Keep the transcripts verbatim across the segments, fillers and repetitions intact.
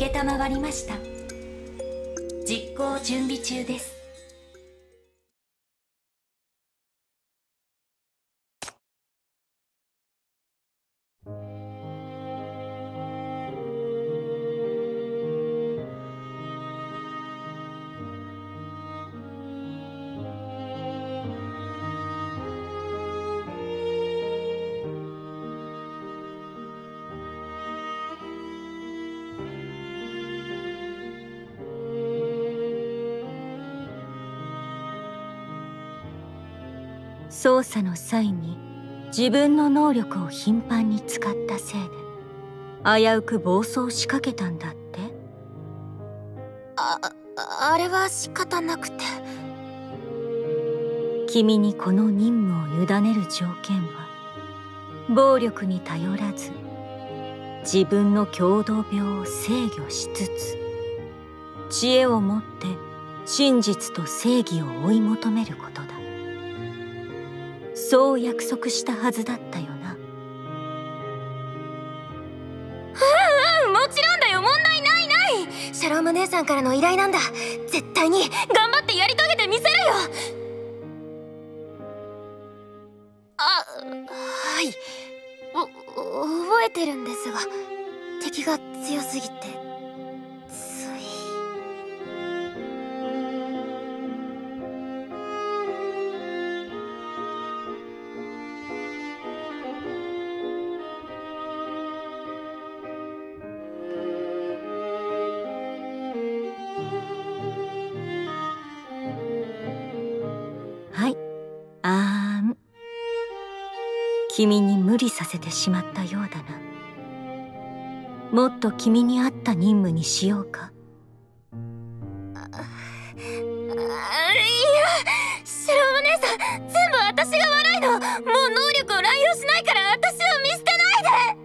承りました。実行準備中です。操作の際に自分の能力を頻繁に使ったせいで危うく暴走しかけたんだって。ああれは仕方なくて。君にこの任務を委ねる条件は暴力に頼らず自分の共同病を制御しつつ知恵を持って真実と正義を追い求めることだ。そう約束したはずだったよな。うんうん、もちろんだよ、問題ないない。シャローム姉さんからの依頼なんだ。絶対に頑張ってやり遂げてみせるよ。あ、はい、お覚えてるんですが敵が強すぎてつい。君に無理させてしまったようだな。もっと君に合った任務にしようか。あ、あ、いや、シャローお姉さん、全部私が悪いの。もう能力を乱用しないから私を見捨てないで。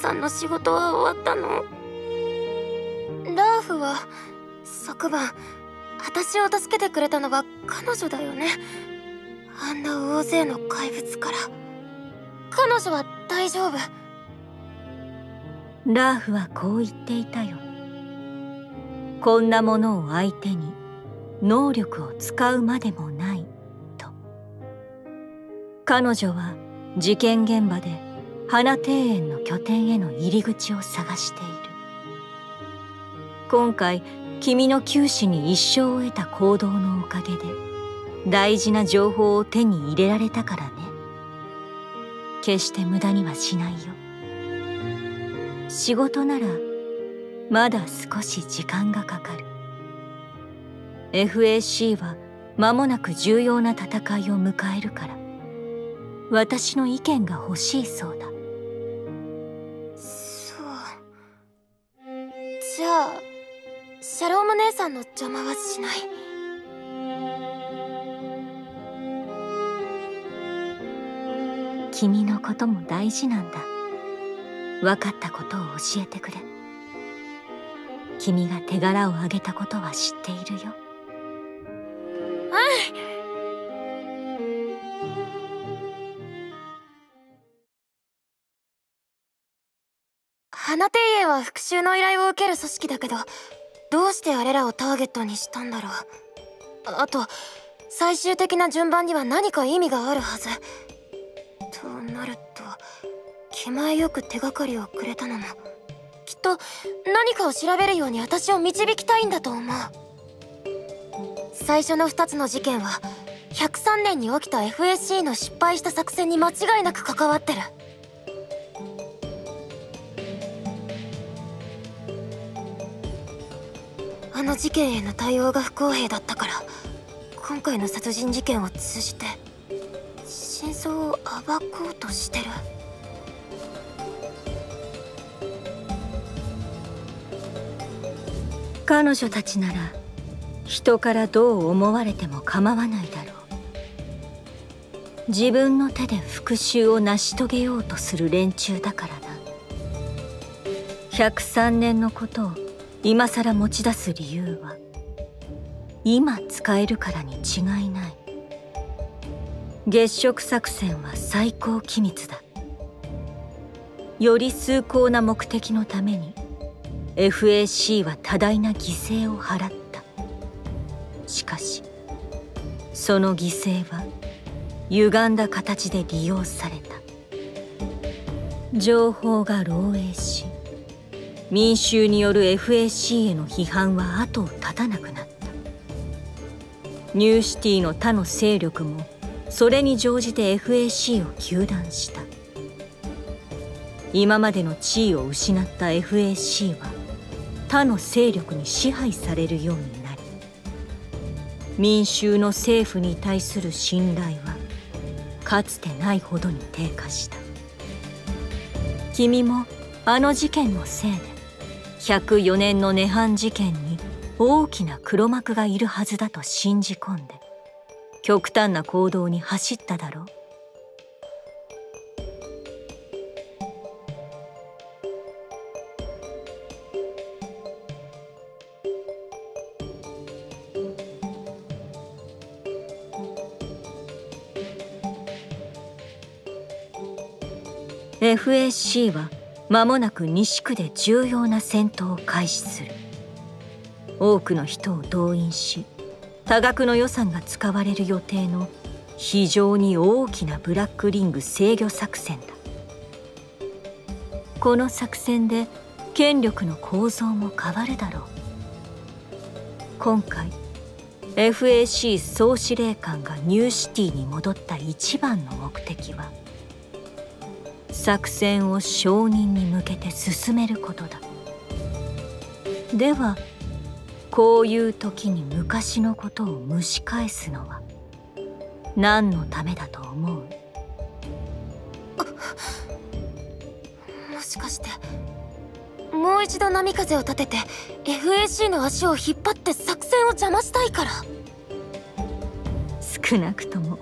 さんの仕事は終わったの？ラーフは昨晩私を助けてくれたのが彼女だよね。あんな大勢の怪物から。彼女は大丈夫。ラーフはこう言っていたよ。こんなものを相手に能力を使うまでもないと。彼女は事件現場で花庭園の拠点への入り口を探している。今回君の九死に一生を得た行動のおかげで大事な情報を手に入れられたからね。決して無駄にはしないよ。仕事ならまだ少し時間がかかる。 エフエーシー は間もなく重要な戦いを迎えるから私の意見が欲しいそうだ。じゃあシャローム姉さんの邪魔はしない。君のことも大事なんだ。分かったことを教えてくれ。君が手柄をあげたことは知っているよ。うん。花庭園は復讐の依頼を受ける組織だけど、どうしてあれらをターゲットにしたんだろう。 あ, あと最終的な順番には何か意味があるはず。となると気前よく手がかりをくれたのもきっと何かを調べるように私を導きたいんだと思う。最初のふたつの事件はひゃくさんねんに起きた エフエーシー の失敗した作戦に間違いなく関わってる。あの事件への対応が不公平だったから今回の殺人事件を通じて真相を暴こうとしてる。彼女たちなら人からどう思われても構わないだろう。自分の手で復讐を成し遂げようとする連中だからな。ひゃくさんねんのことを今さら持ち出す理由は、今使えるからに違いない。月食作戦は最高機密だ。より崇高な目的のために エフエーシー は多大な犠牲を払った。しかしその犠牲は歪んだ形で利用された。情報が漏洩し、民衆による エフエーシー への批判は後を絶たなくなった。ニューシティの他の勢力もそれに乗じて エフエーシー を糾弾した。今までの地位を失った エフエーシー は他の勢力に支配されるようになり、民衆の政府に対する信頼はかつてないほどに低下した。君もあの事件のせいでひゃくよねんの涅槃事件に大きな黒幕がいるはずだと信じ込んで極端な行動に走っただろう。エフエーシー は間もなく西区で重要な戦闘を開始する。多くの人を動員し、多額の予算が使われる予定の非常に大きなブラックリング制御作戦だ。この作戦で権力の構造も変わるだろう。今回 エフエーシー 総司令官がニューシティに戻った一番の目的は、作戦を承認に向けて進めることだ。ではこういう時に昔のことを蒸し返すのは何のためだと思う？もしかしてもう一度波風を立てて エフエーシー の足を引っ張って作戦を邪魔したいから。少なくとも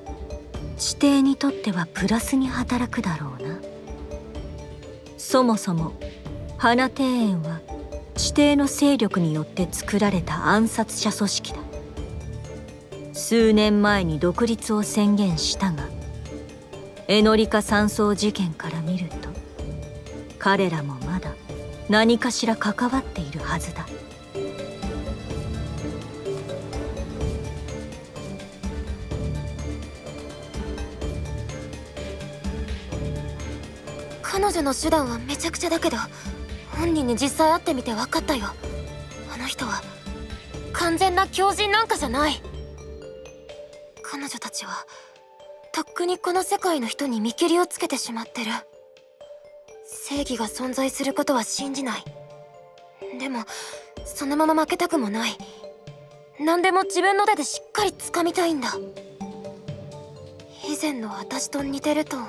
地底にとってはプラスに働くだろうな。そもそも花庭園は地底の勢力によって作られた暗殺者組織だ。数年前に独立を宣言したが、エノリカ山荘事件から見ると彼らもまだ何かしら関わっているはずだ。彼女の手段はめちゃくちゃだけど、本人に実際会ってみて分かったよ。あの人は完全な狂人なんかじゃない。彼女たちはとっくにこの世界の人に見切りをつけてしまってる。正義が存在することは信じない。でもそのまま負けたくもない。何でも自分の手でしっかり掴みたいんだ。以前の私と似てると思う。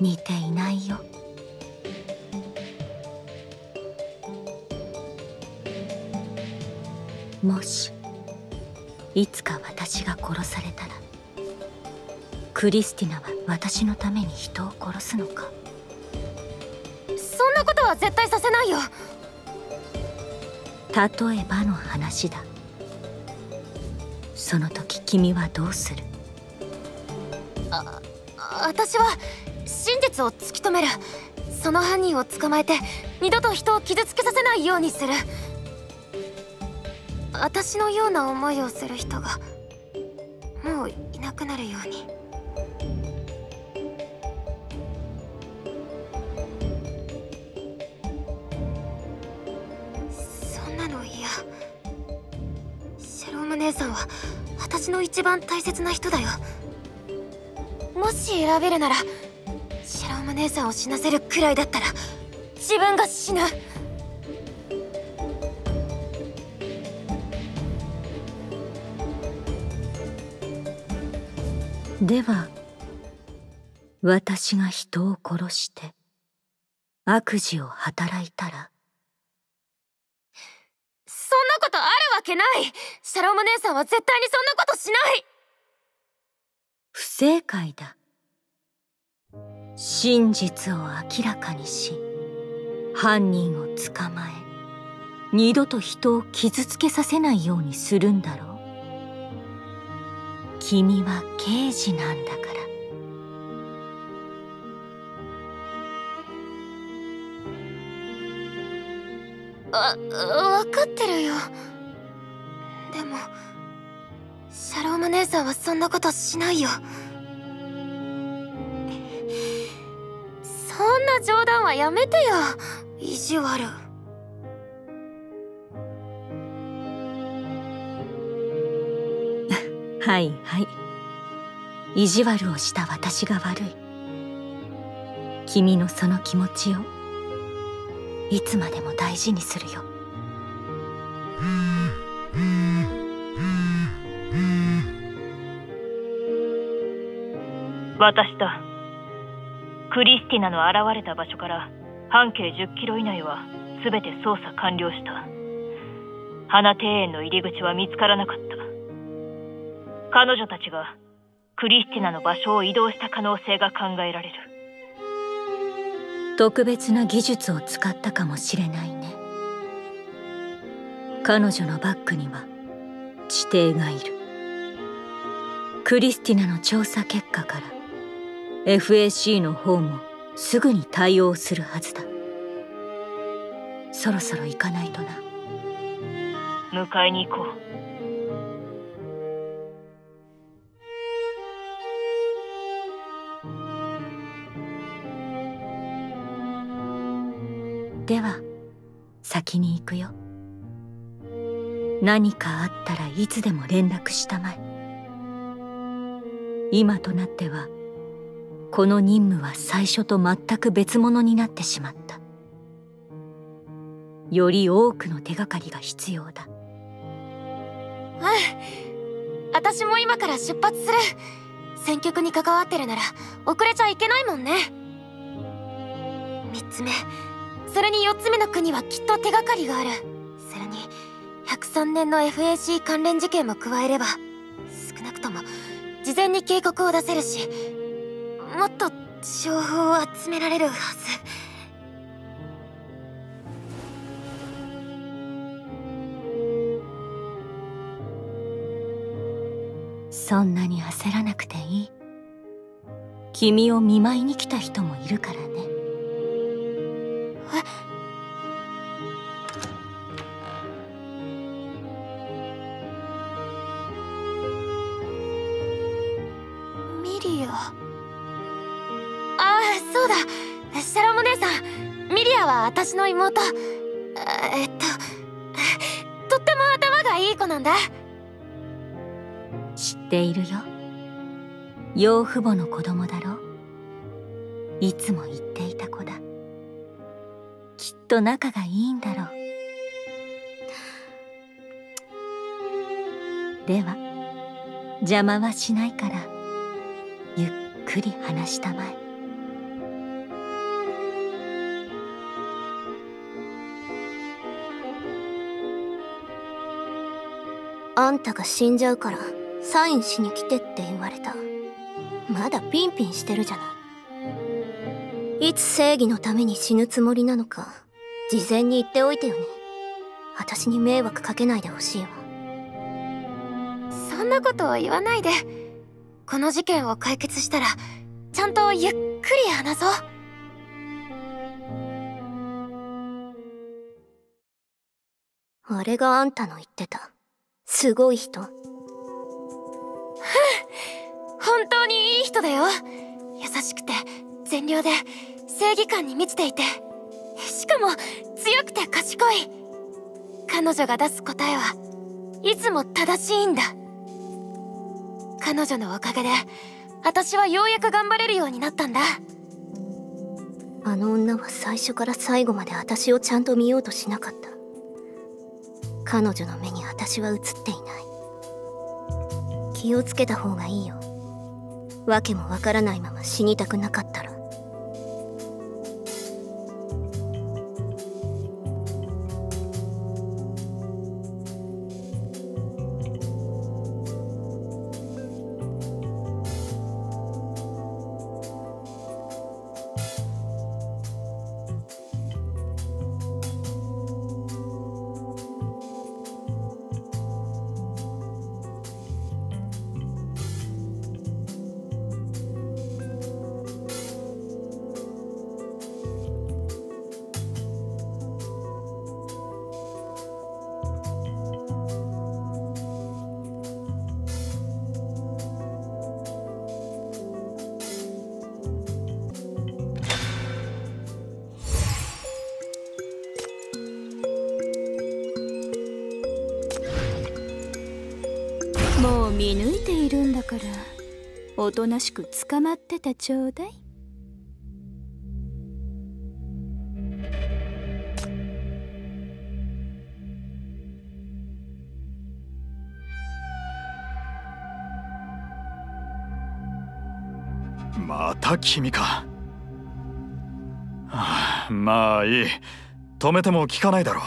似ていないよ。もしいつか私が殺されたら、クリスティナは私のために人を殺すのか？そんなことは絶対させないよ。例えばの話だ。その時君はどうする？あ、私は真実を突き止める。その犯人を捕まえて二度と人を傷つけさせないようにする。私のような思いをする人がもういなくなるように。そんなの嫌。シェローム姉さんは私の一番大切な人だよ。もし選べるならシェローム姉さんを死なせるくらいだったら自分が死ぬ。では私が人を殺して悪事を働いたら？そんなことあるわけない。シャロム姉さんは絶対にそんなことしない。不正解だ。真実を明らかにし犯人を捕まえ二度と人を傷つけさせないようにするんだろう。君は刑事なんだから。わ分かってるよ。でもシャローム姉さんはそんなことしないよ。そんな冗談はやめてよ、意地悪。はいはい、意地悪をした私が悪い。君のその気持ちをいつまでも大事にするよ。私だ。クリスティナの現れた場所から半径じゅっキロ以内は全て捜査完了した。花庭園の入り口は見つからなかった。彼女たちがクリスティナの場所を移動した可能性が考えられる。特別な技術を使ったかもしれないね。彼女のバッグには地底がいる。クリスティナの調査結果から エフエーシー の方もすぐに対応するはずだ。そろそろ行かないとな。迎えに行こう。では先に行くよ。何かあったらいつでも連絡したまえ。今となってはこの任務は最初と全く別物になってしまった。より多くの手がかりが必要だ。うん、私も今から出発する。戦局に関わってるなら遅れちゃいけないもんね。みっつめ、それによっつめの国はきっと手がかりがある。それにひゃくさんねんの エフエーシー 関連事件も加えれば少なくとも事前に警告を出せるし、もっと情報を集められるはず。そんなに焦らなくていい。君を見舞いに来た人もいるからね。ミリア。ああ、そうだ、シャロム姉さん。ミリアは私の妹。えっととっても頭がいい子なんだ。知っているよ。養父母の子供だろ。いつも言っていた子だ。きっと仲がいいんだろう。では邪魔はしないからゆっくり話したまえ。あんたが死んじゃうからサインしに来てって言われた。まだピンピンしてるじゃない。いつ正義のために死ぬつもりなのか事前に言っておいてよね。私に迷惑かけないでほしいわ。そんなことを言わないで。この事件を解決したらちゃんとゆっくり話そう。あれがあんたの言ってたすごい人。ふん、本当にいい人だよ。優しくて善良で正義感に満ちていて、しかも強くて賢い。彼女が出す答えはいつも正しいんだ。彼女のおかげで私はようやく頑張れるようになったんだ。あの女は最初から最後まで私をちゃんと見ようとしなかった。彼女の目に私は映っていない。気をつけた方がいいよ。訳もわからないまま死にたくなかったら。もう見抜いているんだからおとなしく捕まってたちょうだい。また君か。はあ、まあいい。止めても聞かないだろう。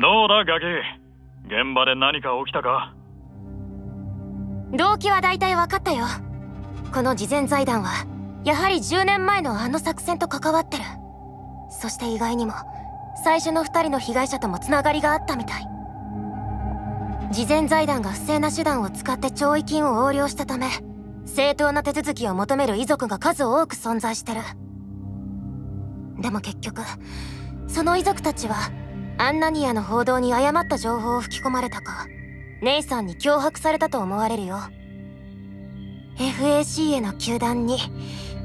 どうだガキ、現場で何か起きたか？動機は大体分かったよ。この慈善財団はやはりじゅうねんまえのあの作戦と関わってる。そして意外にも最初のふたりの被害者ともつながりがあったみたい。慈善財団が不正な手段を使って弔慰金を横領したため、正当な手続きを求める遺族が数多く存在してる。でも結局その遺族たちはアンナニアの報道に誤った情報を吹き込まれたか、ネイさんに脅迫されたと思われるよ。 エフエーシー への糾弾に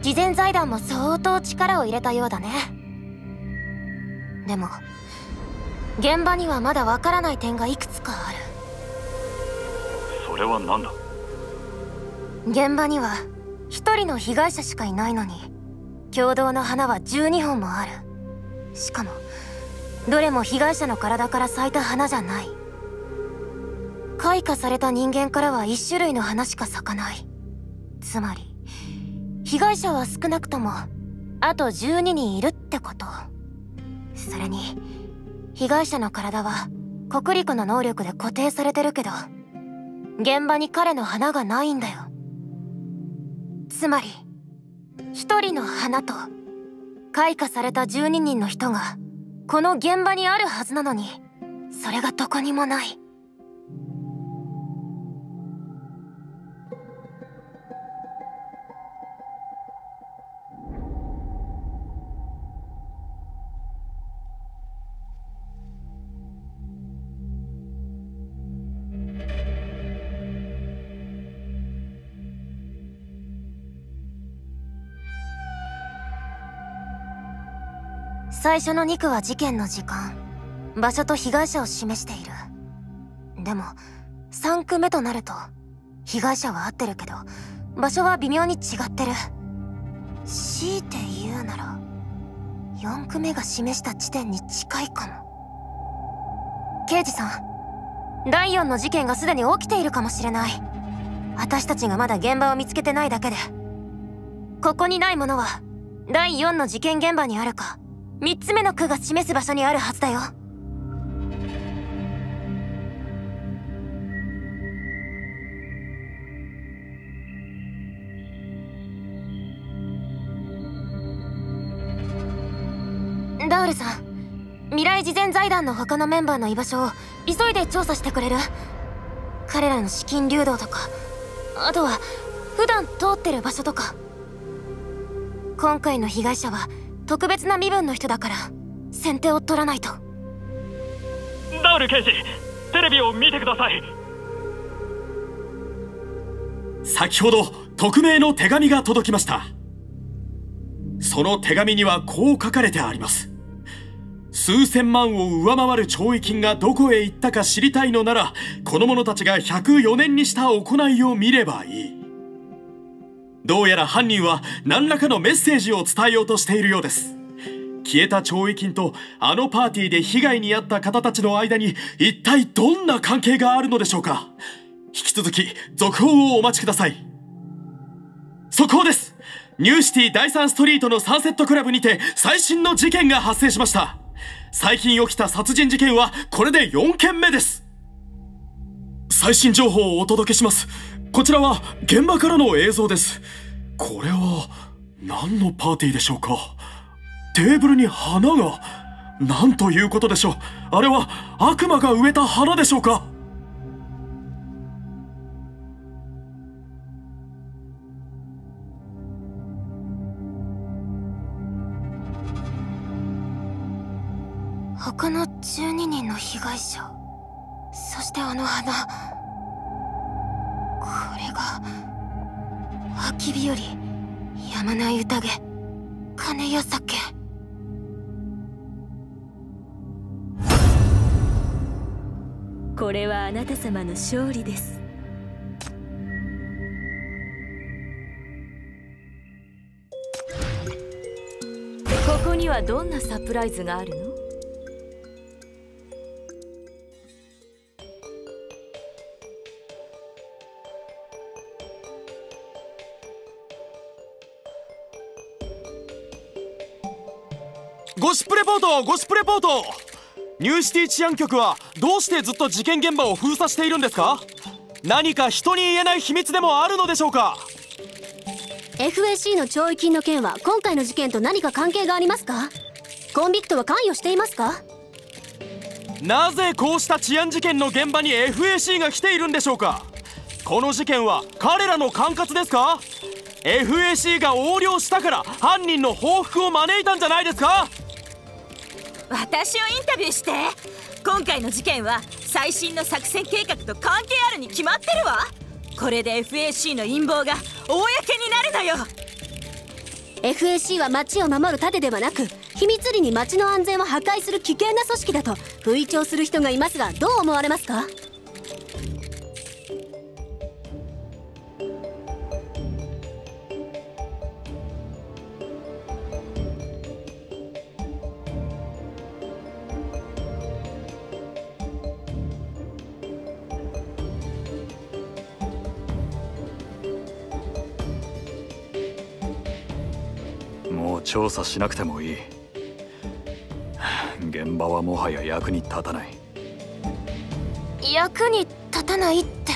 慈善財団も相当力を入れたようだね。でも現場にはまだわからない点がいくつかある。それは何だ？現場にはひとりの被害者しかいないのに、共同の花はじゅうにほんもある。しかもどれも被害者の体から咲いた花じゃない。開花された人間からは一種類の花しか咲かない。つまり被害者は少なくともあとじゅうににんいるってこと。それに被害者の体は国力の能力で固定されてるけど、現場に彼の花がないんだよ。つまり一人の花と開花されたじゅうににんの人がこの現場にあるはずなのに、それがどこにもない。最初のにくは事件の時間、場所と被害者を示している。でもさんくめとなると被害者は合ってるけど場所は微妙に違ってる。強いて言うならよんくめが示した地点に近いかも。刑事さん、だいよんの事件がすでに起きているかもしれない。私たちがまだ現場を見つけてないだけで。ここにないものはだいよんの事件現場にあるか、みっつめの区が示す場所にあるはずだよ。ダウルさん、未来慈善財団の他のメンバーの居場所を急いで調査してくれる？彼らの資金流動とか、あとは普段通ってる場所とか。今回の被害者は特別な身分の人だから先手を取らないと。ダウル刑事、テレビを見てください。先ほど匿名の手紙が届きました。その手紙にはこう書かれてあります。数千万を上回る弔慰金がどこへ行ったか知りたいのなら、この者たちがひゃくよねんにした行いを見ればいい。どうやら犯人は何らかのメッセージを伝えようとしているようです。消えた弔慰金とあのパーティーで被害に遭った方たちの間に一体どんな関係があるのでしょうか。引き続き続報をお待ちください。速報です。ニューシティだいさんストリートのサンセットクラブにて最新の事件が発生しました。最近起きた殺人事件はこれでよんけんめです。最新情報をお届けします。こちらは現場からの映像です。これは何のパーティーでしょうか。テーブルに花が、なんということでしょう。あれは悪魔が植えた花でしょうか。他のじゅうににんの被害者、そしてあの花。これが秋日和、やまない宴、金屋酒。これはあなた様の勝利です。ここにはどんなサプライズがあるの？ゴシップレポート、ゴシップレポート。ニューシティ治安局はどうしてずっと事件現場を封鎖しているんですか？何か人に言えない秘密でもあるのでしょうか？ エフエーシー の懲役金の件は今回の事件と何か関係がありますか？コンビクトは関与していますか？なぜこうした治安事件の現場に エフエーシー が来ているんでしょうか？この事件は彼らの管轄ですか？ エフエーシー が横領したから犯人の報復を招いたんじゃないですか？私をインタビューして。今回の事件は最新の作戦計画と関係あるに決まってるわ。これで エフエーシー の陰謀が公になるのよ。 エフエーシー は町を守る盾ではなく、秘密裏に町の安全を破壊する危険な組織だと吹聴する人がいますが、どう思われますか？もう調査しなくてもいい。現場はもはや役に立たない。役に立たないって。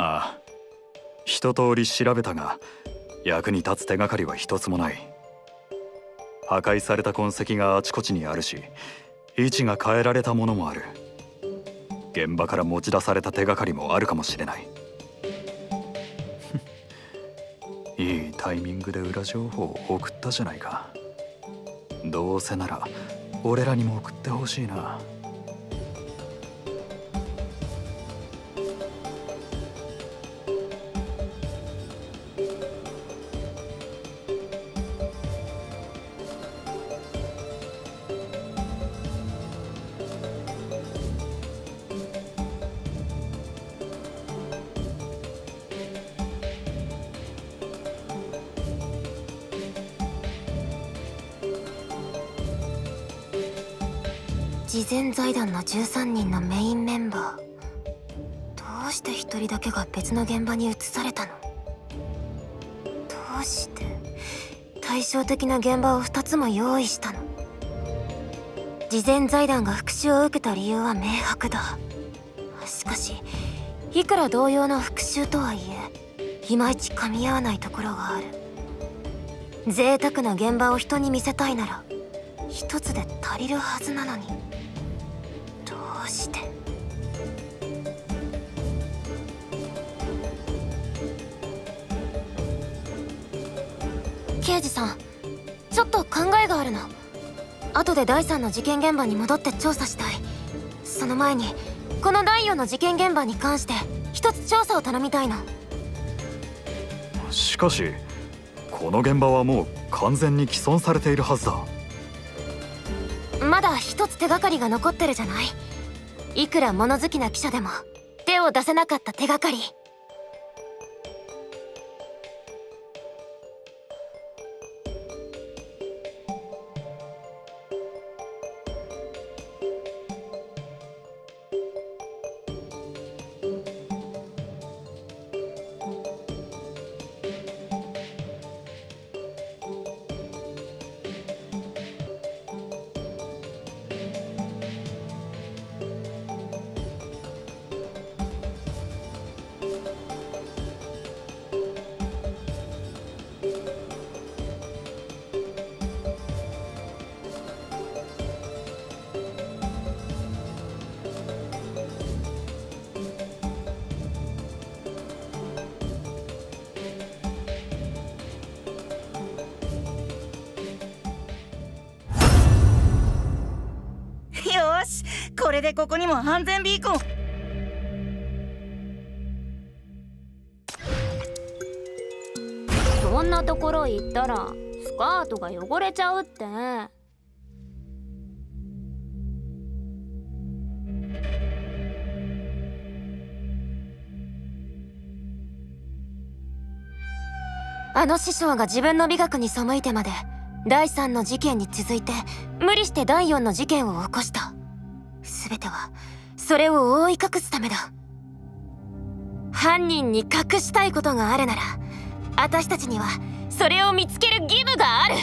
ああ、一通り調べたが役に立つ手がかりは一つもない。破壊された痕跡があちこちにあるし、位置が変えられたものもある。現場から持ち出された手がかりもあるかもしれない。いいタイミングで裏情報を送ったじゃないか。どうせなら俺らにも送ってほしいな。慈善財団のじゅうさんにんのメインメンバー、どうしてひとりだけが別の現場に移されたの？どうして対照的な現場をふたつも用意したの？慈善財団が復讐を受けた理由は明白だ。しかしいくら同様の復讐とはいえ、いまいち噛み合わないところがある。贅沢な現場を人に見せたいなら一つで足りるはずなのに、どうして？刑事さん、ちょっと考えがあるの。後でだいさんの事件現場に戻って調査したい。その前にこのだいよんの事件現場に関して一つ調査を頼みたいの。しかしこの現場はもう完全に毀損されているはずだ。まだ一つ手がかりが残ってるじゃない。いくら物好きな記者でも手を出せなかった手がかり。これでここにも安全ビーコン。そんなところ行ったらスカートが汚れちゃうって。あの師匠が自分の美学に背いてまでだいさんの事件に続いて無理してだいよんの事件を起こした。全てはそれを覆い隠すためだ。犯人に隠したいことがあるなら、私たちにはそれを見つける義務がある。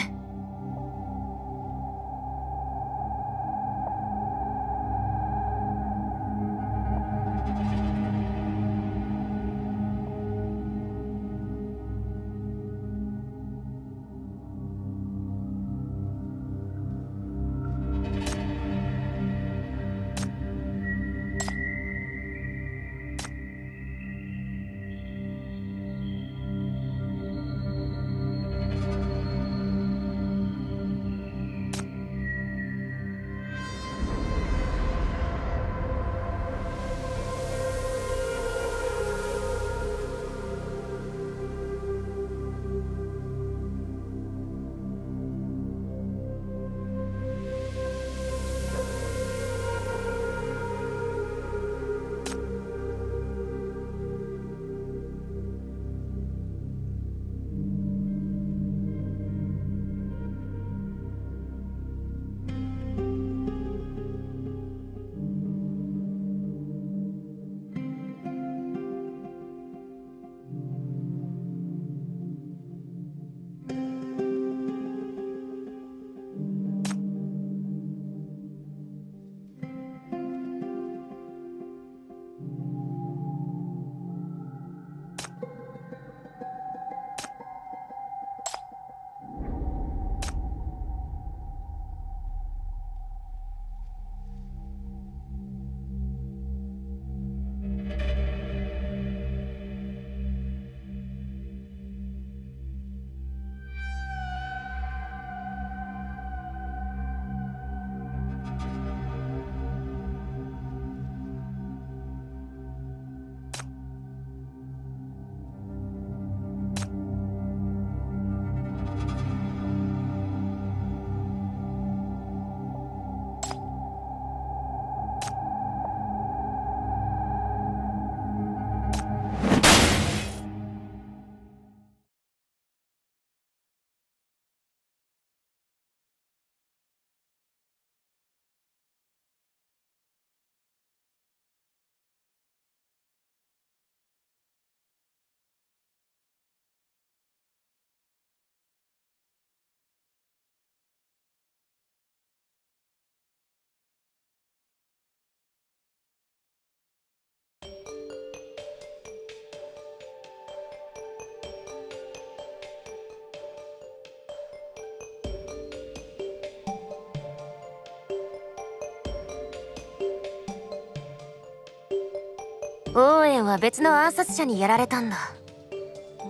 オーエンは別の暗殺者にやられたんだ。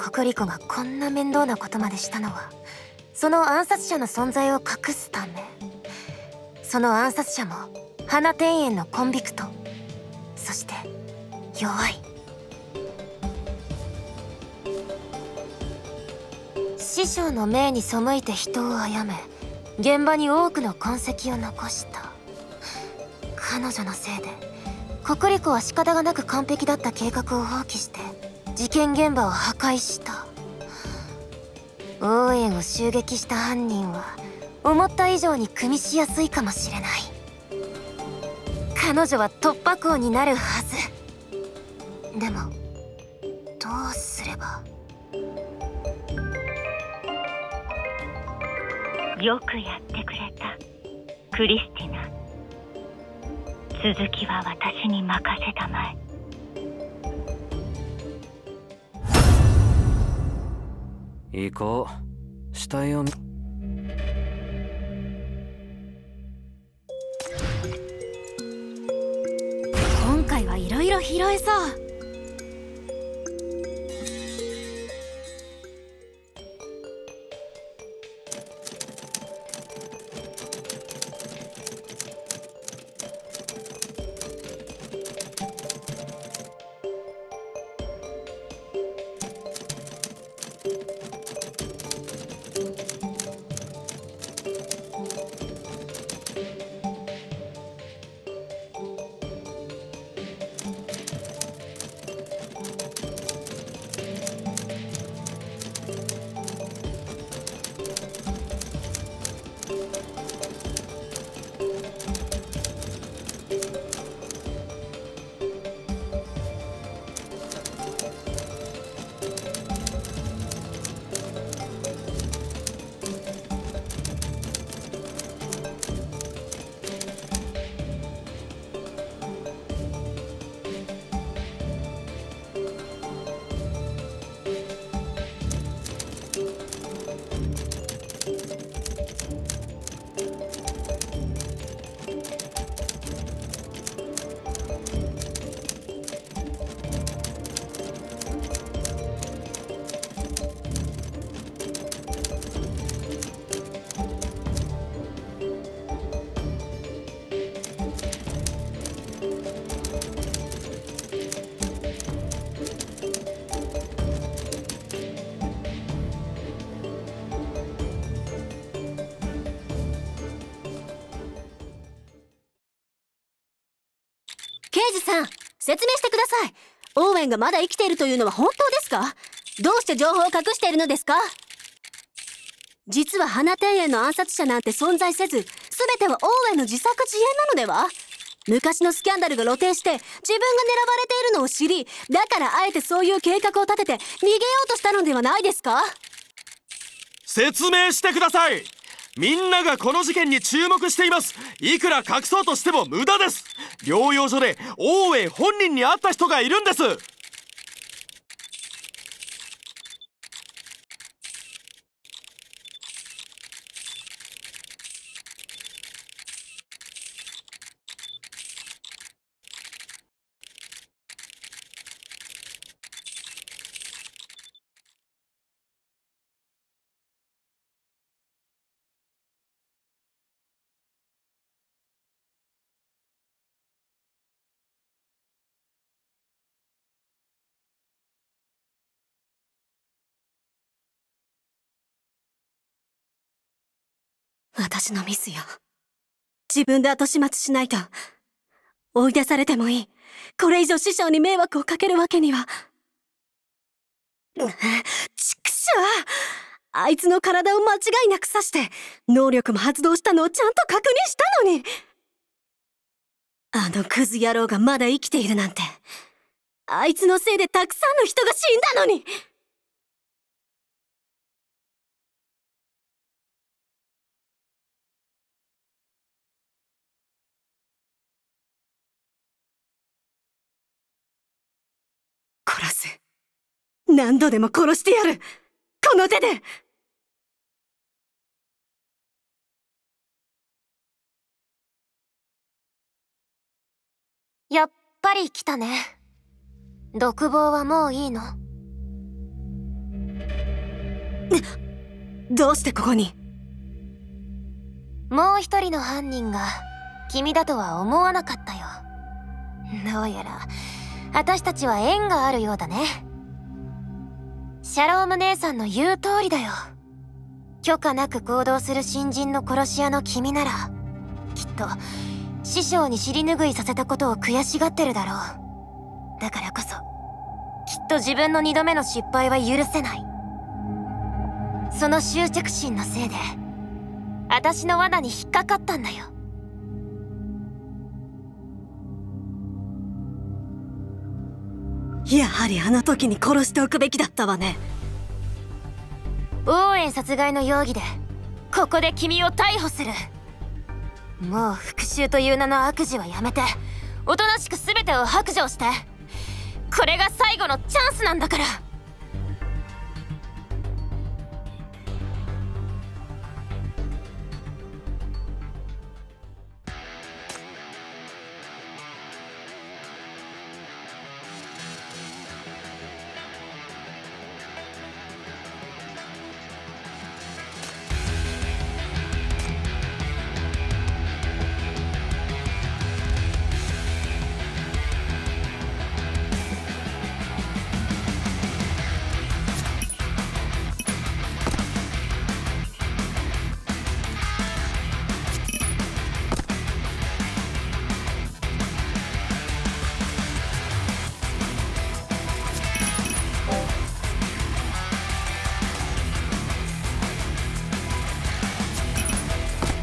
コクリコがこんな面倒なことまでしたのは、その暗殺者の存在を隠すため。その暗殺者も花庭園のコンビクト、そして弱い。師匠の命に背いて人を殺め、現場に多くの痕跡を残した。彼女のせいでコクリコは仕方がなく完璧だった計画を放棄して事件現場を破壊した。応援を襲撃した犯人は思った以上に組みしやすいかもしれない。彼女は突破口になるはず。でもどうすれば。よくやってくれた、クリスティナ。続きは私に任せたまえ。行こう、死体を見。今回はいろいろ拾えそう。説明してください。オーウェンがまだ生きているというのは本当ですか？どうして情報を隠しているのですか？実は花庭園の暗殺者なんて存在せず、全てはオーウェンの自作自演なのでは？昔のスキャンダルが露呈して自分が狙われているのを知り、だからあえてそういう計画を立てて逃げようとしたのではないですか？説明してください。みんながこの事件に注目しています。いくら隠そうとしても無駄です。療養所でオーウェン本人に会った人がいるんです。私のミスよ。自分で後始末しないと。追い出されてもいい。これ以上師匠に迷惑をかけるわけには。ちくしょう！あいつの体を間違いなく刺して、能力も発動したのをちゃんと確認したのに。あのクズ野郎がまだ生きているなんて。あいつのせいでたくさんの人が死んだのに。殺す。何度でも殺してやる。この手で。やっぱり来たね。独房はもういいの？どうしてここに？もう一人の犯人が君だとは思わなかったよ。どうやら私たちは縁があるようだね。シャローム姉さんの言う通りだよ。許可なく行動する新人の殺し屋の君ならきっと師匠に尻拭いさせたことを悔しがってるだろう。だからこそきっと自分の二度目の失敗は許せない。その執着心のせいで私の罠に引っかかったんだよ。やはりあの時に殺しておくべきだったわね。オーエン殺害の容疑でここで君を逮捕する。もう復讐という名の悪事はやめて、おとなしく全てを白状して。これが最後のチャンスなんだから。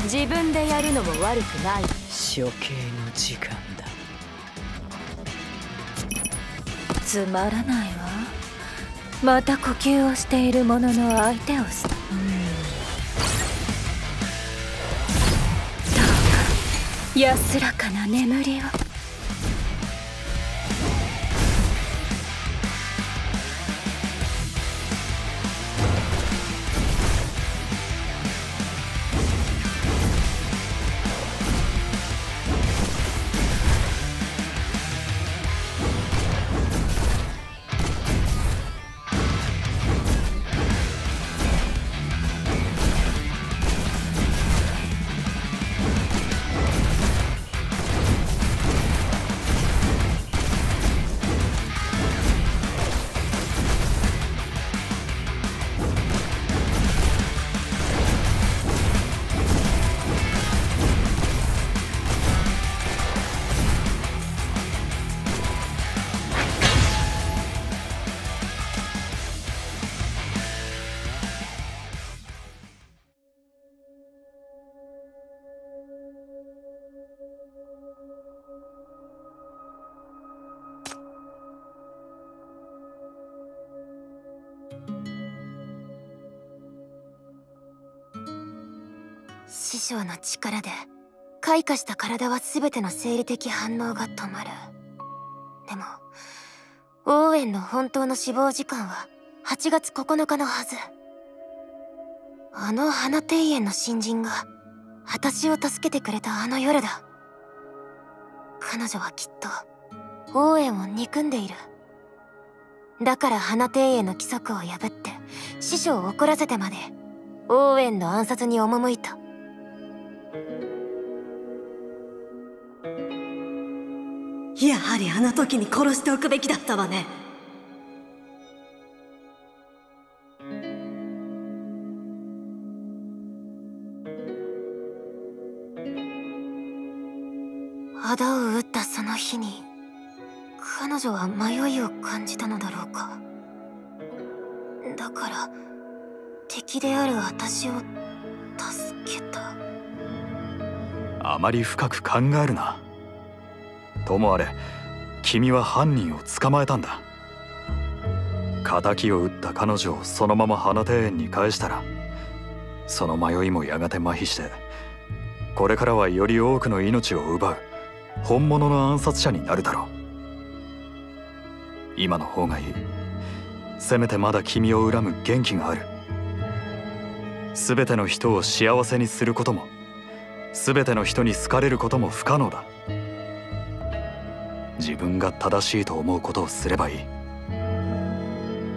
自分でやるのも悪くない。処刑の時間だ。つまらないわ。また呼吸をしているものの相手をする。どうか安らかな眠りを。師匠の力で開花した体は全ての生理的反応が止まる。でもオーエンの本当の死亡時間ははちがつここのかのはず。あの花庭園の新人が私を助けてくれたあの夜だ。彼女はきっとオーエンを憎んでいる。だから花庭園の規則を破って師匠を怒らせてまでオーエンの暗殺に赴いた。やはりあの時に殺しておくべきだったわね。あだを打ったその日に彼女は迷いを感じたのだろうか。だから敵である私を助けた。あまり深く考えるな。ともあれ君は犯人を捕まえたんだ。敵を撃った彼女をそのまま花庭園に返したら、その迷いもやがて麻痺して、これからはより多くの命を奪う本物の暗殺者になるだろう。今の方がいい。せめてまだ君を恨む元気がある。全ての人を幸せにすることも、全ての人に好かれることも不可能だ。自分が正しいと思うことをすればいい。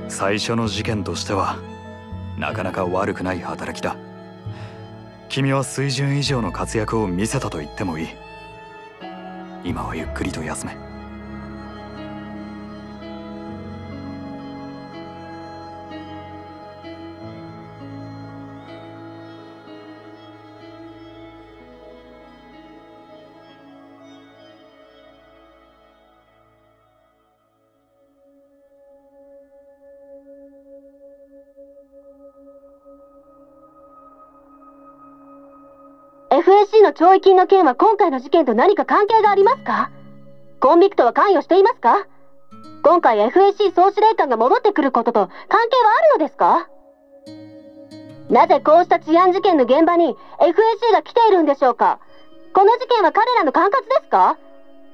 最初の事件としてはなかなか悪くない働きだ。君は水準以上の活躍を見せたと言ってもいい。今はゆっくりと休め。エフエーシー の懲役金の件は今回の事件と何か関係がありますか？コンビクトは関与していますか？今回 エフエーシー 総司令官が戻ってくることと関係はあるのですか？なぜこうした治安事件の現場に エフエーシー が来ているんでしょうか？この事件は彼らの管轄ですか？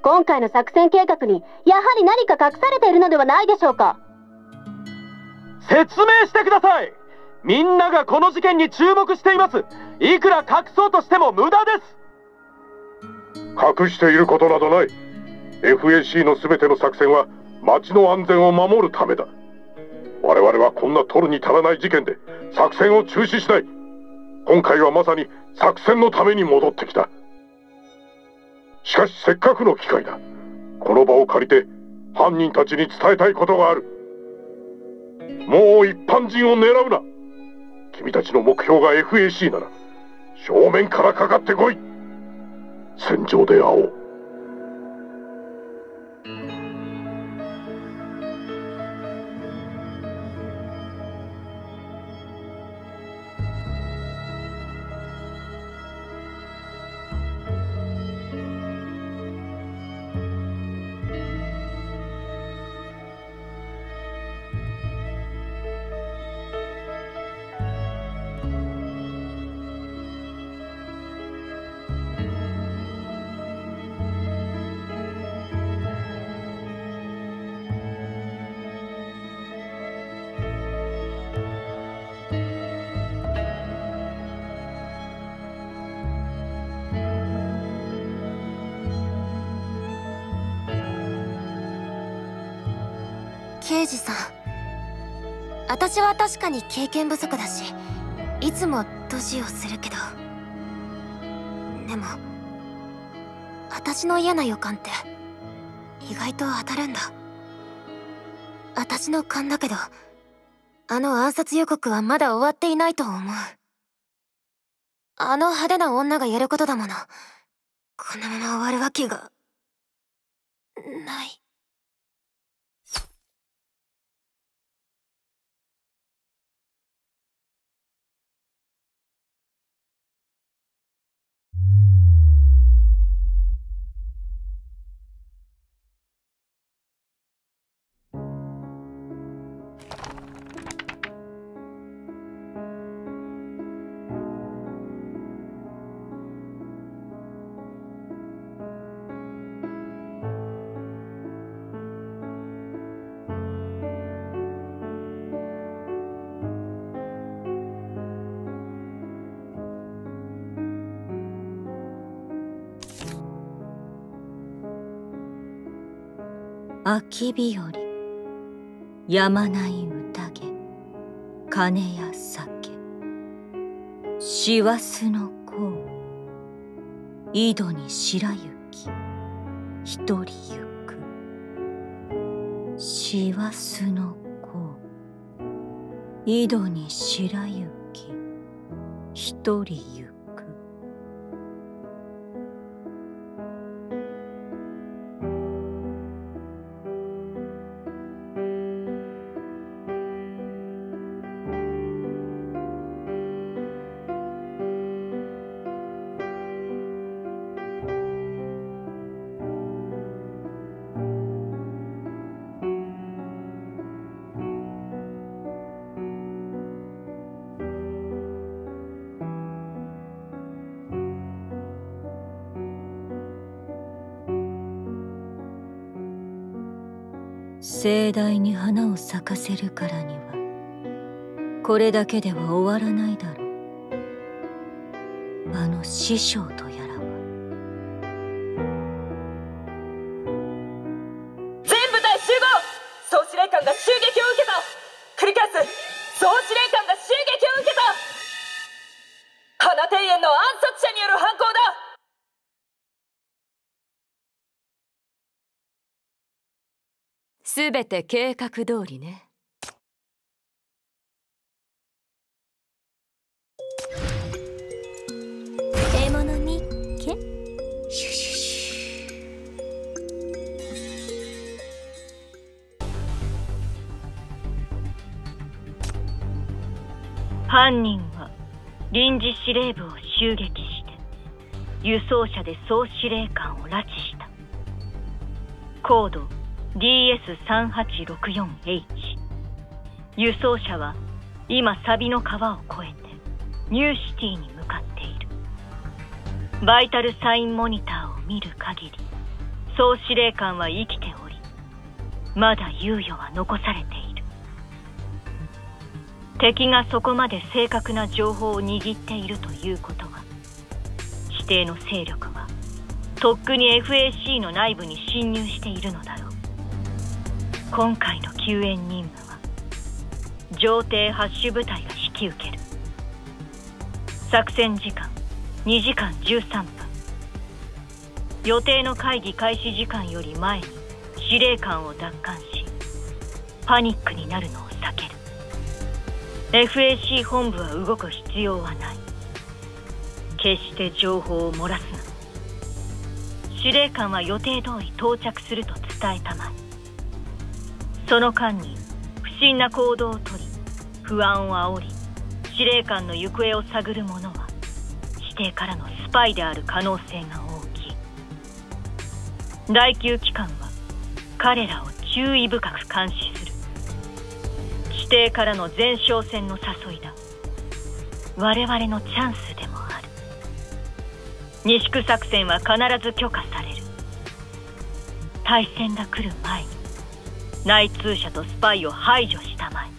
今回の作戦計画にやはり何か隠されているのではないでしょうか？説明してください。みんながこの事件に注目しています。いくら隠そうとしても無駄です。隠していることなどない。 エフエーシー の全ての作戦は町の安全を守るためだ。我々はこんな取るに足らない事件で作戦を中止しない。今回はまさに作戦のために戻ってきた。しかしせっかくの機会だ。この場を借りて犯人たちに伝えたいことがある。もう一般人を狙うな。君たちの目標が エフエーシー なら正面からかかってこい。戦場で会おう。刑事さん、私は確かに経験不足だし、いつもドジをするけど、でも私の嫌な予感って意外と当たるんだ。私の勘だけど、あの暗殺予告はまだ終わっていないと思う。あの派手な女がやることだもの。このまま終わるわけがない。秋日和、やまない宴、金や酒、師走の甲、井戸に白雪、一人行く。師走の甲、井戸に白雪、一人行く。盛大に花を咲かせるからにはこれだけでは終わらないだろう。あの師匠とやらは。すべて計画通りね。獲物見っけ。シュシュシュ。犯人は臨時司令部を襲撃して輸送車で総司令官を拉致した。コード ディーエスさんはちろくよんエイチ。 輸送車は今サビの川を越えてニューシティに向かっている。バイタルサインモニターを見る限り総司令官は生きており、まだ猶予は残されている。敵がそこまで正確な情報を握っているということは、指定の勢力はとっくに エフエーシー の内部に侵入しているのだろう。今回の救援任務は上艇ハッシュ部隊が引き受ける。作戦時間にじかんじゅうさんぷん。予定の会議開始時間より前に司令官を奪還し、パニックになるのを避ける。 エフエーシー 本部は動く必要はない。決して情報を漏らすな。司令官は予定通り到着すると伝えたまえ。その間に不審な行動をとり、不安を煽り、司令官の行方を探る者は指定からのスパイである可能性が大きい。第きゅう機関は彼らを注意深く監視する。指定からの前哨戦の誘いだ。我々のチャンスでもある。西区作戦は必ず許可される。大戦が来る前に内通者とスパイを排除したまえ。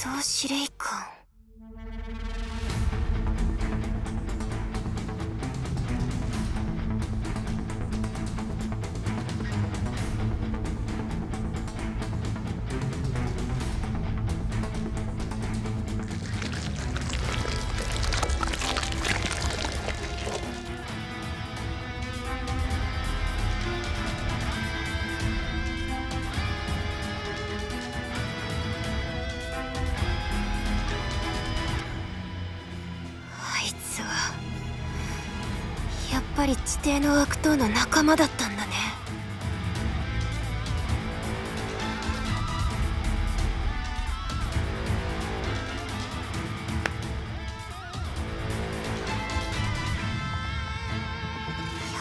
総司令官。やっぱり地底の悪党の仲間だったんだね。よ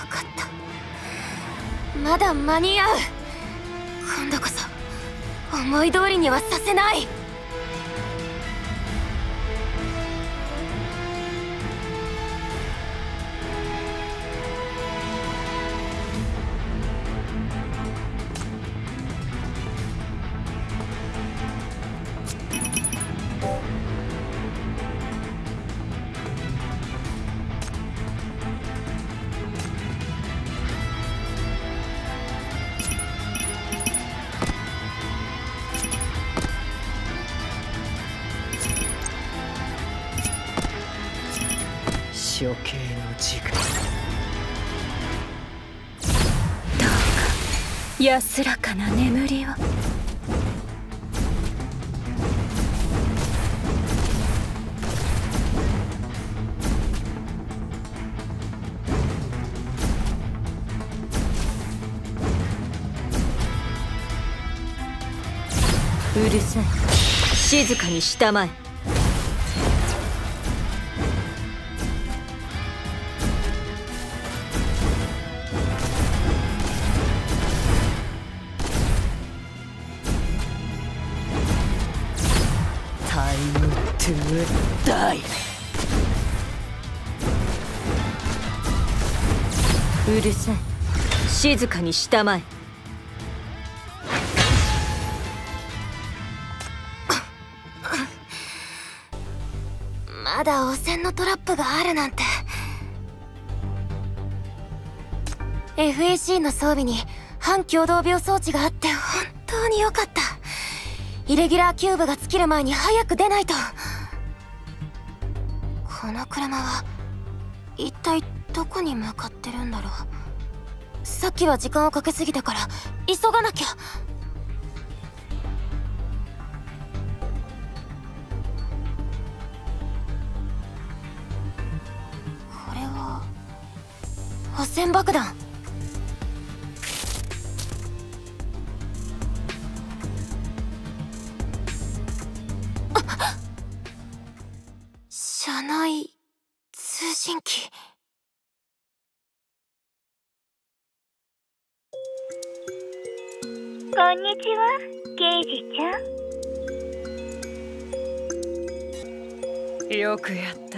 かった、まだ間に合う。今度こそ思い通りにはさせない。余計の時間。どうか安らかな眠りを。うるさい、静かにしたまえ。タイムトゥーダイ。うるさい、静かにしたまえ。まだ汚染のトラップがあるなんて。 エフエーシー の装備に反共同病装置があって本当に良かった。イレギュラーキューブが尽きる前に早く出ないと。この車は一体どこに向かってるんだろう。さっきは時間をかけすぎたから急がなきゃ。汚染爆弾。車内通信機。こんにちは、刑事ちゃん。よくやった。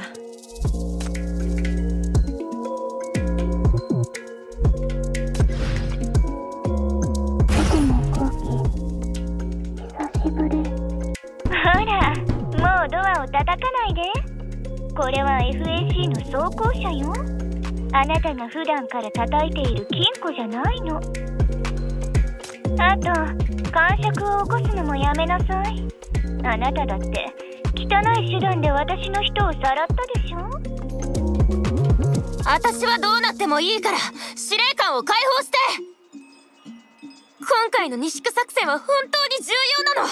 叩かないで。これは エフエーシー の装甲車よ。あなたが普段から叩いている金庫じゃないの。あと、感触を起こすのもやめなさい。あなただって汚い手段で私の人をさらったでしょ。私はどうなってもいいから司令官を解放して。今回の西区作戦は本当に重要なの。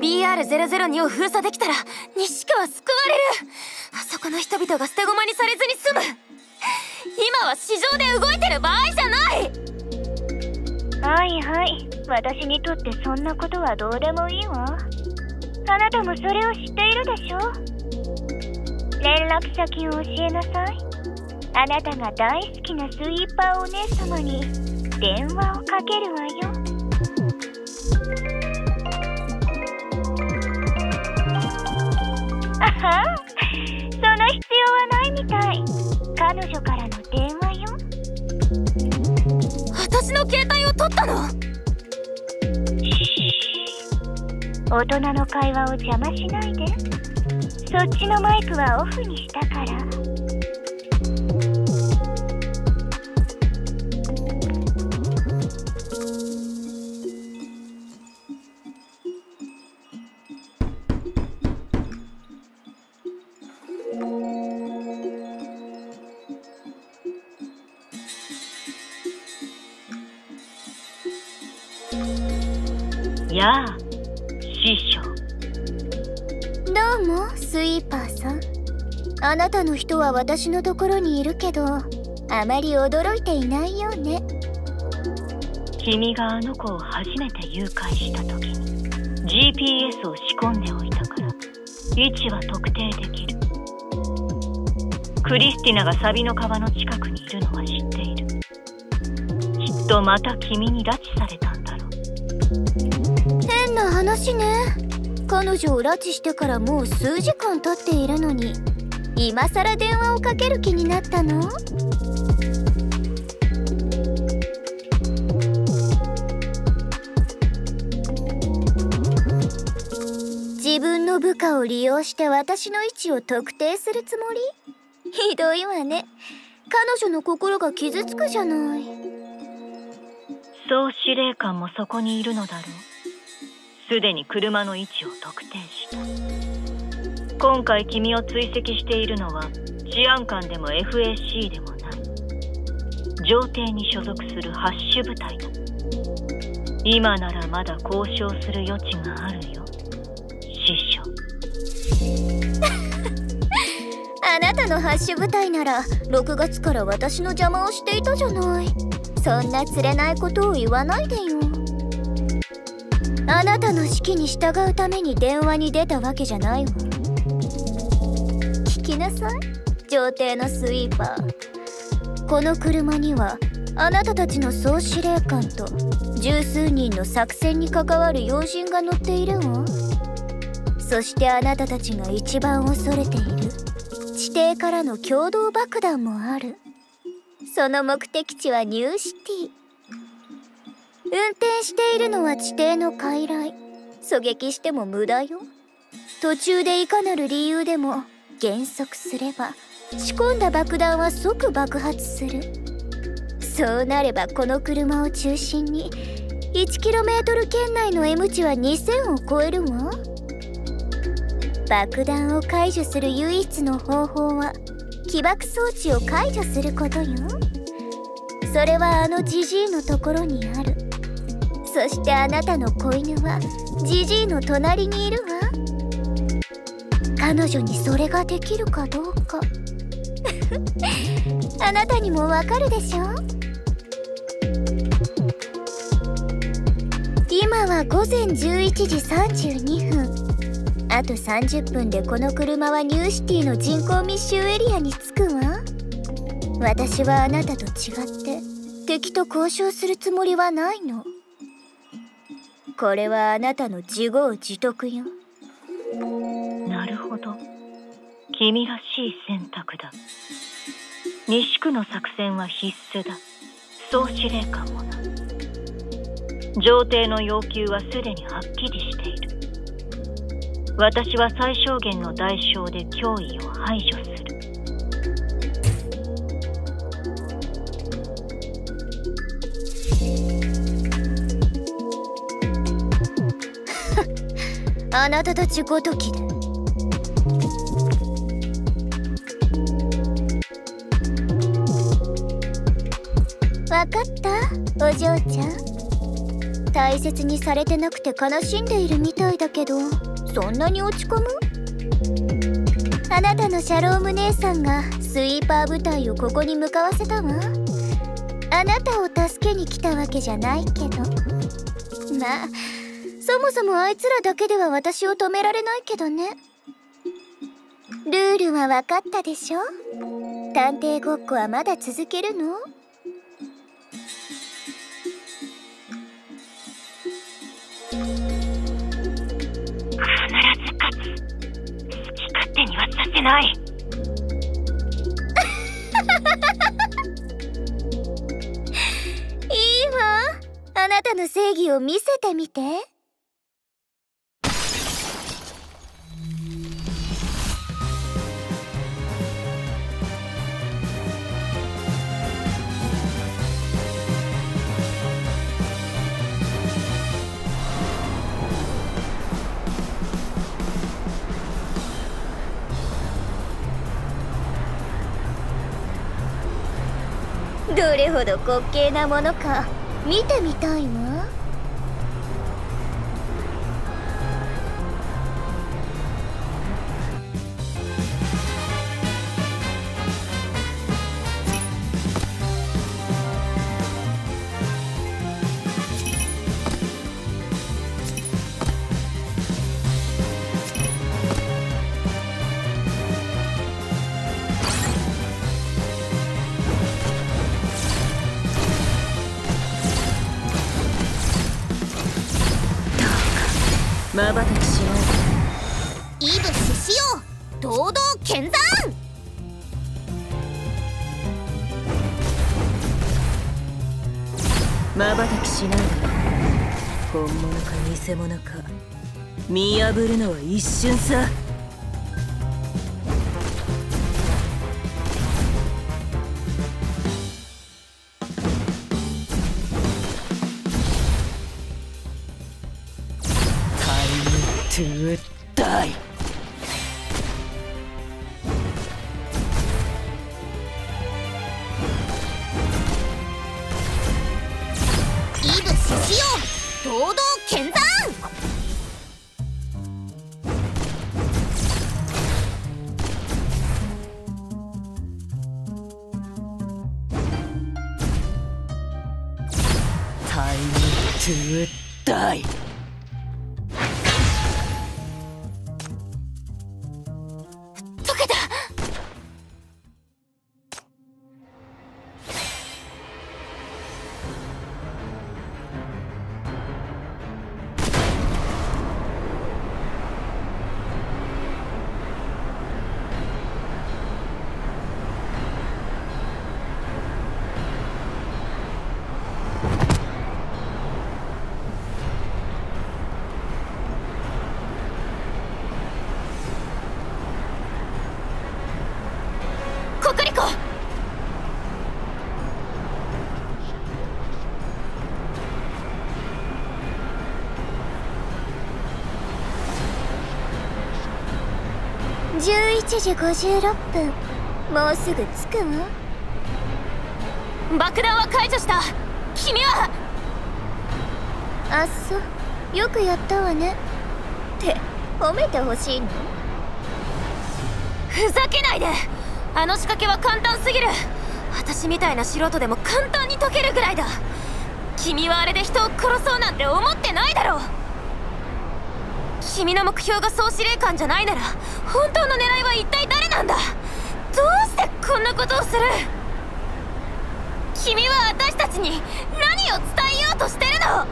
ビーアールゼロゼロに を封鎖できたら西区は救われる。あそこの人々が捨て駒にされずに済む。今は市場で動いてる場合じゃない。はいはい、私にとってそんなことはどうでもいいわ。あなたもそれを知っているでしょ。連絡先を教えなさい。あなたが大好きなスイーパーお姉様に電話をかけるわよ。あはあ、その必要はないみたい。彼女からの電話よ。私の携帯を取ったの？大人の会話を邪魔しないで。そっちのマイクはオフにしたから。やあ、師匠。どうも、スイーパーさん。あなたの人は私のところにいるけど、あまり驚いていないようね。君があの子を初めて誘拐した時に ジーピーエス を仕込んでおいたから位置は特定できる。クリスティナがサビの川の近くにいるのは知っている。きっとまた君に拉致されたんだろう。変な話ね。彼女を拉致してからもう数時間経っているのに、今さら電話をかける気になったの？自分の部下を利用して私の位置を特定するつもり？ひどいわね。彼女の心が傷つくじゃない。総司令官もそこにいるのだろう。すでに車の位置を特定した。今回君を追跡しているのは治安官でも エフエーシー でもない、上艇に所属するハッシュ部隊だ。今ならまだ交渉する余地があるよ、師匠。あなたのハッシュ部隊ならろくがつから私の邪魔をしていたじゃない。そんなつれないことを言わないでよ。あなたの指揮に従うために電話に出たわけじゃないわ。聞きなさい、上帝のスイーパー。この車にはあなたたちの総司令官と十数人の作戦に関わる要人が乗っているわ。そしてあなたたちが一番恐れている地底からの共同爆弾もある。その目的地はニューシティ。運転しているのは地底の傀儡。狙撃しても無駄よ。途中でいかなる理由でも減速すれば仕込んだ爆弾は即爆発する。そうなればこの車を中心に いちキロメートル 圏内の M 値はにせんを超えるわ。爆弾を解除する唯一の方法は起爆装置を解除することよ。それはあのジジイのところにある。そしてあなたの子犬はジジイの隣にいるわ。彼女にそれができるかどうかあなたにもわかるでしょ。今は午前じゅういちじさんじゅうにふん。あとさんじゅっぷんでこの車はニューシティの人口密集エリアに着くわ。私はあなたと違って敵と交渉するつもりはないの。これはあなたの自業自得よ。なるほど、君らしい選択だ。西区の作戦は必須だ。総司令官もな。上帝の要求はすでにはっきりしている。私は最小限の代償で脅威を排除する。あなたたちごときで。わかった、お嬢ちゃん。大切にされてなくて悲しんでいるみたいだけど、そんなに落ち込む？あなたのシャローム姉さんがスイーパー部隊をここに向かわせたわ。あなたを助けに来たわけじゃないけど。まあそもそもあいつらだけでは私を止められないけどね。ルールは分かったでしょ？探偵ごっこはまだ続けるの？必ず勝つ。好き勝手にはさせない。いいわ。あなたの正義を見せてみて。どれほど滑稽なものか見てみたいわ。まばたきしよう。いぶししよう。堂々見参。まばたきしない。本物か偽物か見破るのは一瞬さ。トゥーダイ。いぶししよう。堂々見参。タイムトゥーダイ。じゅうろっぷん、もうすぐ着くわ。爆弾は解除した。君はあっそ、よくやったわねって褒めてほしいの？ふざけないで。あの仕掛けは簡単すぎる。私みたいな素人でも簡単に解けるぐらいだ。君はあれで人を殺そうなんて思ってないだろう。君の目標が総司令官じゃないなら、本当の狙いは一体誰なんだ。どうしてこんなことをする。君は私たちに何を伝えようとしてるの？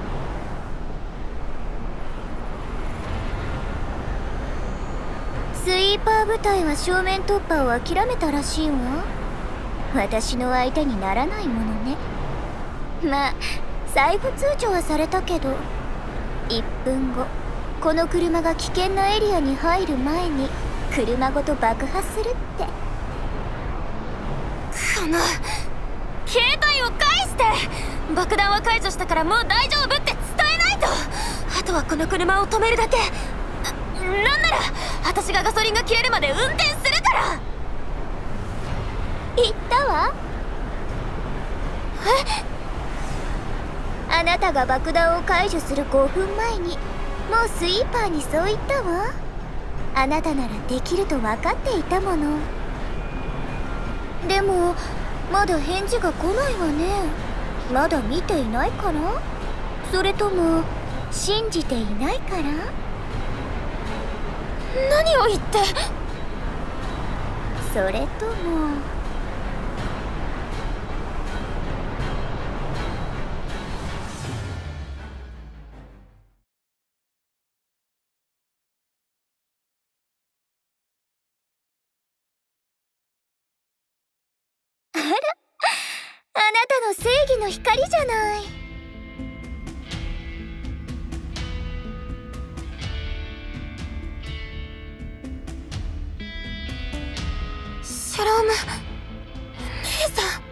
スイーパー部隊は正面突破を諦めたらしいわ。私の相手にならないものね。まあ再布通知はされたけど、いっぷんごこの車が危険なエリアに入る前に車ごと爆破するって。この携帯を返して。爆弾は解除したからもう大丈夫って伝えないと。あとはこの車を止めるだけ。 な, なんなら私がガソリンが切れるまで運転するから。言ったわ。え、あなたが爆弾を解除するごふんまえにもうスイーパーにそう言ったわ。あなたならできると分かっていたもの。でもまだ返事が来ないわね。まだ見ていないから？それとも信じていないから？何を言って。それとも正義の光じゃない。シャローム姉さん。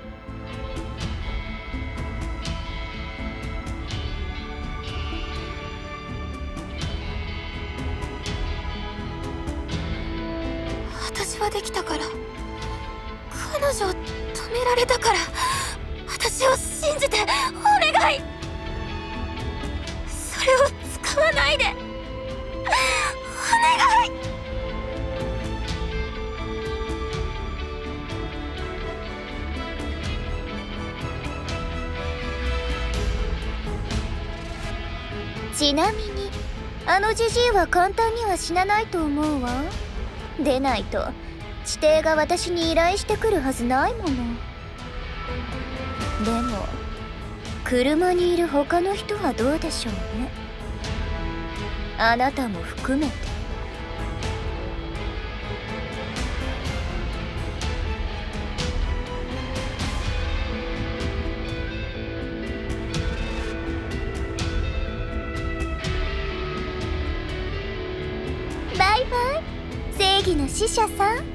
私はできたから、彼女を止められたから、私を信じてお願い。それを使わないでお願い。ちなみにあのジジイは簡単には死なないと思うわ。でないと地底が私に依頼してくるはずないもの。でも車にいる他の人はどうでしょうね。あなたも含めて。バイバイ正義の使者さん。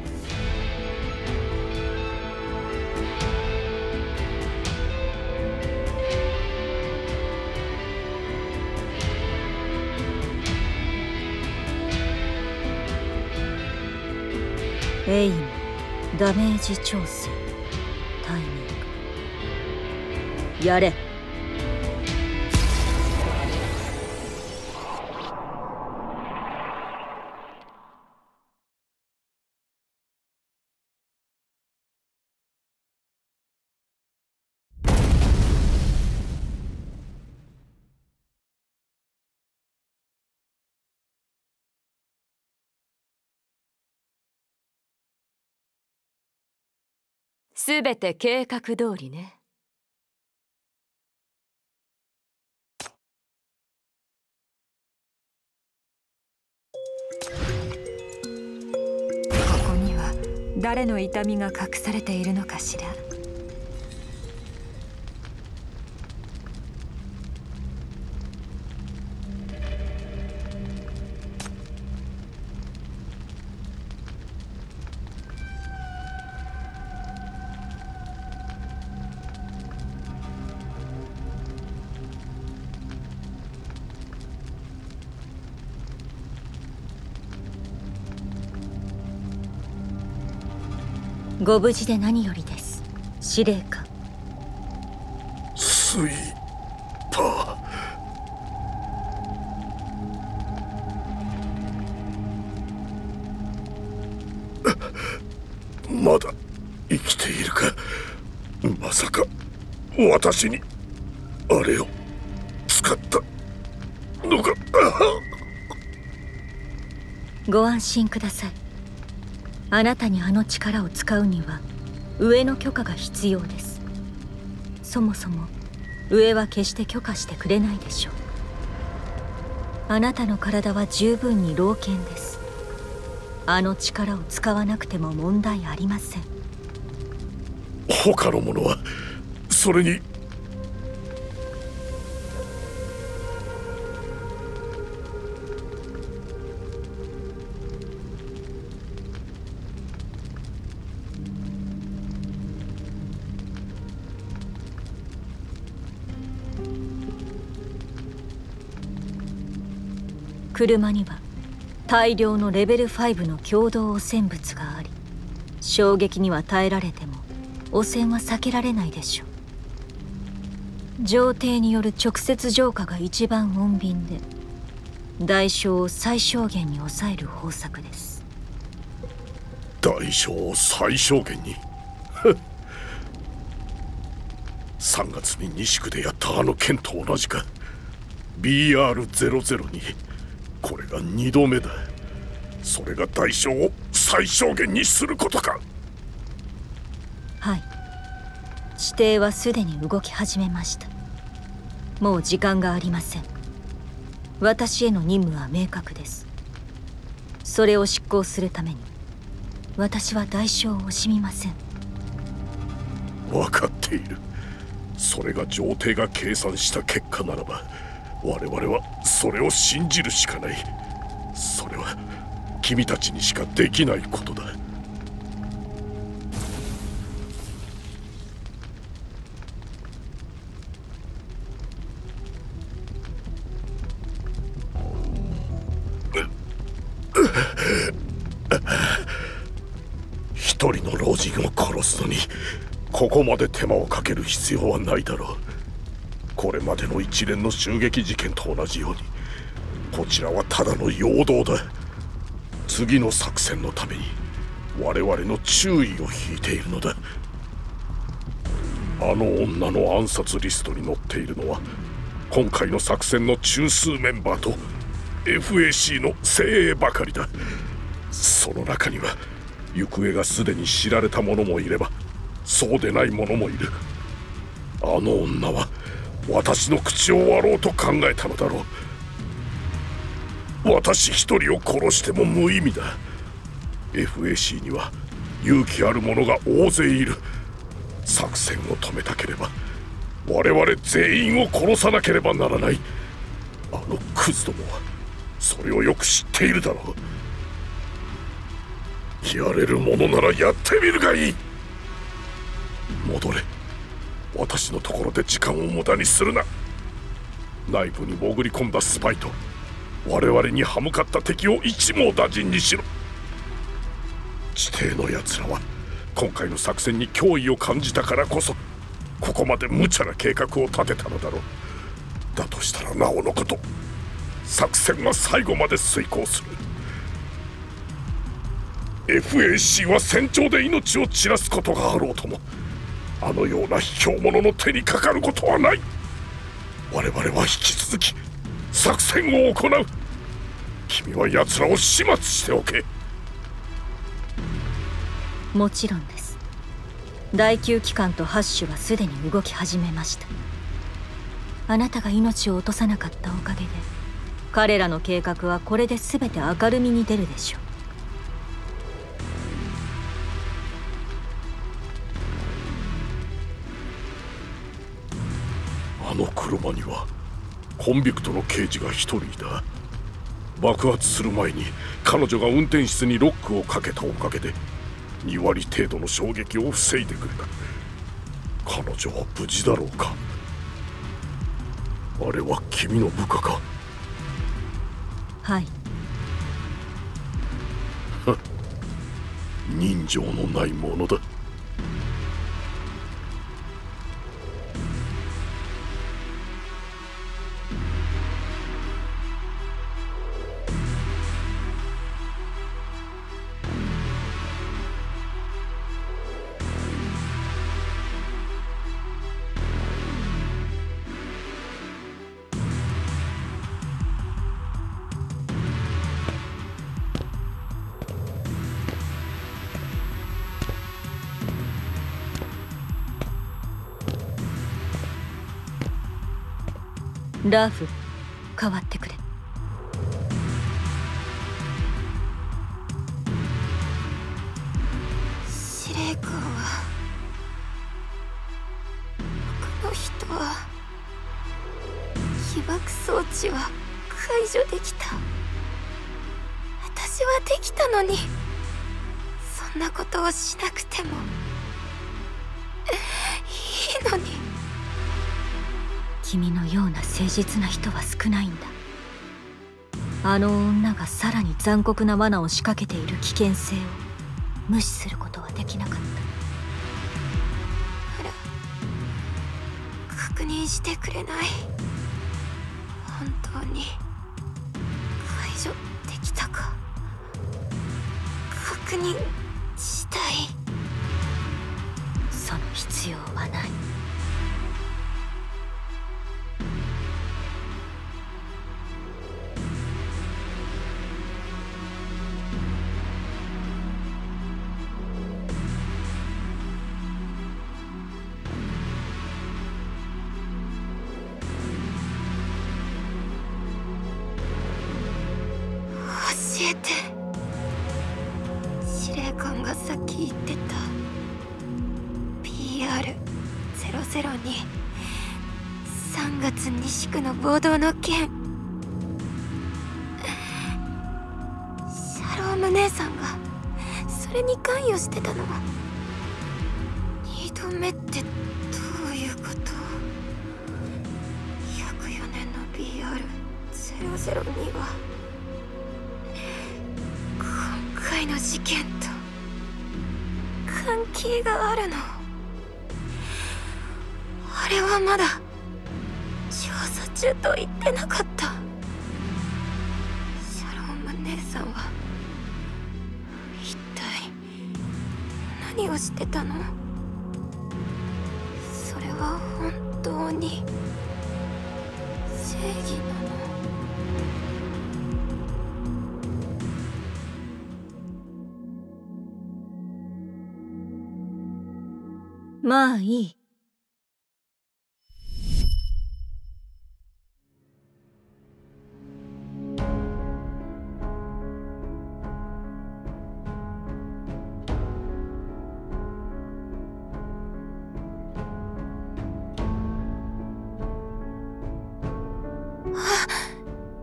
エイム、ダメージ調整、タイミング、やれ。すべて計画通りね。ここには誰の痛みが隠されているのかしら。ご無事で何よりです、司令官。スイーパー。まだ生きているか。まさか私にあれを使ったのか。ご安心ください。あなたにあの力を使うには上の許可が必要です。そもそも上は決して許可してくれないでしょう。あなたの体は十分に老健です。あの力を使わなくても問題ありません。他の者はそれに車には大量のレベルファイブの共同汚染物があり、衝撃には耐えられても汚染は避けられないでしょう。上帝による直接浄化が一番穏便で、代償を最小限に抑える方策です。代償を最小限にさんがつに西区でやったあの件と同じか。 ビーアールゼロゼロ にこれがにどめだ。それが代償を最小限にすることか。はい、指定はすでに動き始めました。もう時間がありません。私への任務は明確です。それを執行するために私は代償を惜しみません。分かっている。それが上帝が計算した結果ならば、我々はそれを信じるしかない。それは君たちにしかできないことだ。一人の老人を殺すのにここまで手間をかける必要はないだろう。これまでの一連の襲撃事件と同じように、こちらはただの陽動だ。次の作戦のために我々の注意を引いているのだ。あの女の暗殺リストに載っているのは、今回の作戦の中枢メンバーと エフエーシー の精鋭ばかりだ。その中には行方がすでに知られた者もいれば、そうでない者もいる。あの女は私の口を割ろうと考えたのだろう。私一人を殺しても無意味だ。 エフエーシー には勇気ある者が大勢いる。作戦を止めたければ我々全員を殺さなければならない。あのクズどもはそれをよく知っているだろう。やれるものならやってみるがいい。戻れ。私のところで時間を無駄にするな。内部に潜り込んだスパイと我々に歯向かった敵を一網打尽にしろ。地底のやつらは今回の作戦に脅威を感じたからこそ、ここまで無茶な計画を立てたのだろう。だとしたらなおのこと、作戦は最後まで遂行する。 エフエーシー は戦場で命を散らすことがあろうとも、あのような卑怯者の手にかかることはない。我々は引き続き作戦を行う。君は奴らを始末しておけ。もちろんです。第きゅう機関とハッシュはすでに動き始めました。あなたが命を落とさなかったおかげで、彼らの計画はこれで全て明るみに出るでしょう。あの車にはコンビクトの刑事が一人いた。爆発する前に彼女が運転室にロックをかけたおかげでにわり程度の衝撃を防いでくれた。彼女は無事だろうか。あれは君の部下か。はい人情のないものだ。ラフ、代わってくれ。司令官は他の人は起爆装置は解除できた。私はできたのに、そんなことをしなくてもいいのに。君のような誠実な人は少ないんだ。あの女がさらに残酷な罠を仕掛けている危険性を無視することはできなかった。あら、確認してくれない。本当に解除できたか。確認したい。その必要はない。司令官がさっき言ってた ピーアールゼロゼロに さんがつ西区の暴動の件、シャローム姉さんがそれに関与してたのはにどめってどういうこと。ひゃくよねんの ピーアールゼロゼロに はの事件と関係があるの。あれはまだ調査中と言ってなかった。シャローム姉さんは一体何をしてたの。それは本当に正義なの。まあいい。あ、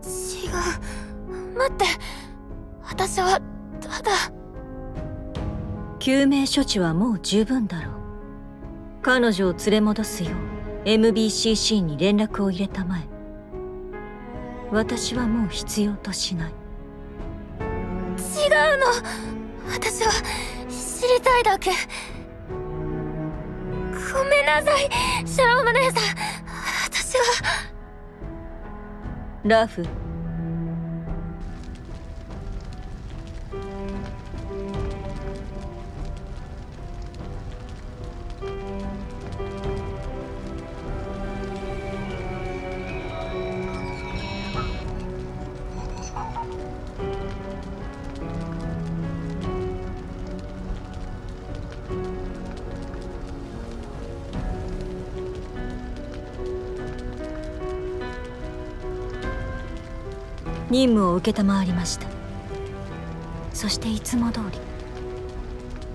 違う。待って、私はただ。救命処置はもう十分だろう。彼女を連れ戻すよう エムビーシーシー に連絡を入れたまえ。私はもう必要としない。違うの、私は知りたいだけ。ごめんなさい、シャローム姉さん。私はラフ。任務を承りました。そしていつも通り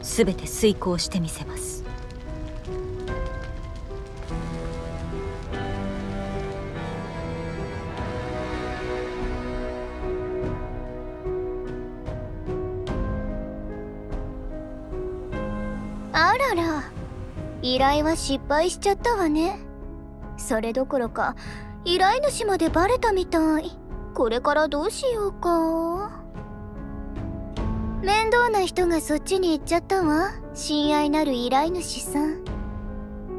全て遂行してみせます。あらら、依頼は失敗しちゃったわね。それどころか依頼主までバレたみたい。これからどうしようか。面倒な人がそっちに行っちゃったわ。親愛なる依頼主さん、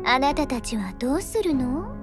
あなたたちはどうするの？